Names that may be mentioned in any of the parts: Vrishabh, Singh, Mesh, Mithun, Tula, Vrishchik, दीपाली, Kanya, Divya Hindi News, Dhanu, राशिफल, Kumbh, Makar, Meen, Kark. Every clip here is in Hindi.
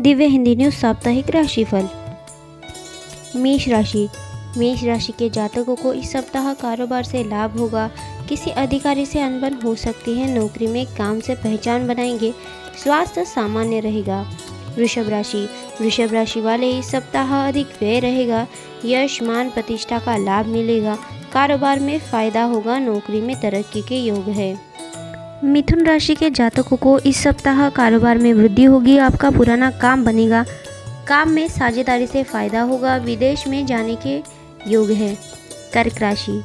दिव्य हिंदी न्यूज साप्ताहिक राशिफल। मेष राशि। मेष राशि के जातकों को इस सप्ताह कारोबार से लाभ होगा। किसी अधिकारी से अनबन हो सकती है। नौकरी में काम से पहचान बनाएंगे। स्वास्थ्य सामान्य रहेगा। वृषभ राशि। वृषभ राशि वाले इस सप्ताह अधिक व्यय रहेगा। यश मान प्रतिष्ठा का लाभ मिलेगा। कारोबार में फायदा होगा। नौकरी में तरक्की के योग है। मिथुन राशि के जातकों को इस सप्ताह कारोबार में वृद्धि होगी। आपका पुराना काम बनेगा। काम में साझेदारी से फायदा होगा। विदेश में जाने के योग है। कर्क राशि।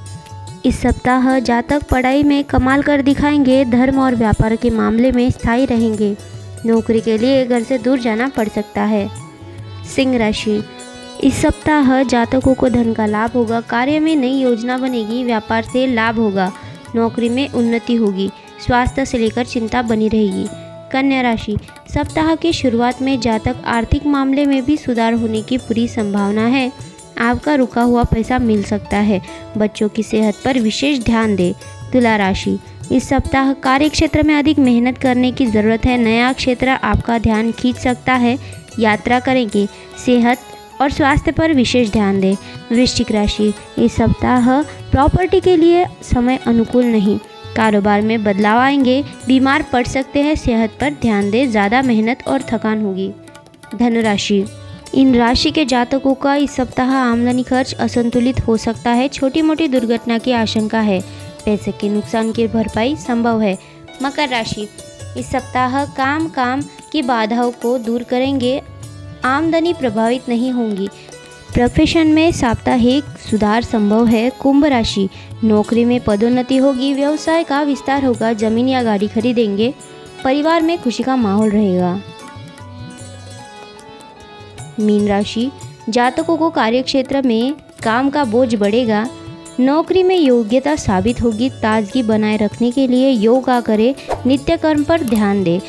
इस सप्ताह जातक पढ़ाई में कमाल कर दिखाएंगे। धर्म और व्यापार के मामले में स्थायी रहेंगे। नौकरी के लिए घर से दूर जाना पड़ सकता है। सिंह राशि। इस सप्ताह जातकों को धन का लाभ होगा। कार्य में नई योजना बनेगी। व्यापार से लाभ होगा। नौकरी में उन्नति होगी। स्वास्थ्य से लेकर चिंता बनी रहेगी। कन्या राशि। सप्ताह की शुरुआत में जातक आर्थिक मामले में भी सुधार होने की पूरी संभावना है। आपका रुका हुआ पैसा मिल सकता है। बच्चों की सेहत पर विशेष ध्यान दें। तुला राशि। इस सप्ताह कार्य क्षेत्र में अधिक मेहनत करने की ज़रूरत है। नया क्षेत्र आपका ध्यान खींच सकता है। यात्रा करेंगे। सेहत और स्वास्थ्य पर विशेष ध्यान दें। वृश्चिक राशि। इस सप्ताह प्रॉपर्टी के लिए समय अनुकूल नहीं। कारोबार में बदलाव आएंगे। बीमार पड़ सकते हैं। सेहत पर ध्यान दें। ज़्यादा मेहनत और थकान होगी। धनु राशि। इन राशि के जातकों का इस सप्ताह आमदनी खर्च असंतुलित हो सकता है। छोटी मोटी दुर्घटना की आशंका है। पैसे के नुकसान की भरपाई संभव है। मकर राशि। इस सप्ताह काम की बाधाओं को दूर करेंगे। आमदनी प्रभावित नहीं होंगी। प्रोफेशन में साप्ताहिक सुधार संभव है। कुंभ राशि। नौकरी में पदोन्नति होगी। व्यवसाय का विस्तार होगा। जमीन या गाड़ी खरीदेंगे। परिवार में खुशी का माहौल रहेगा। मीन राशि। जातकों को कार्यक्षेत्र में काम का बोझ बढ़ेगा। नौकरी में योग्यता साबित होगी। ताजगी बनाए रखने के लिए योगा करें। नित्य कर्म पर ध्यान दें।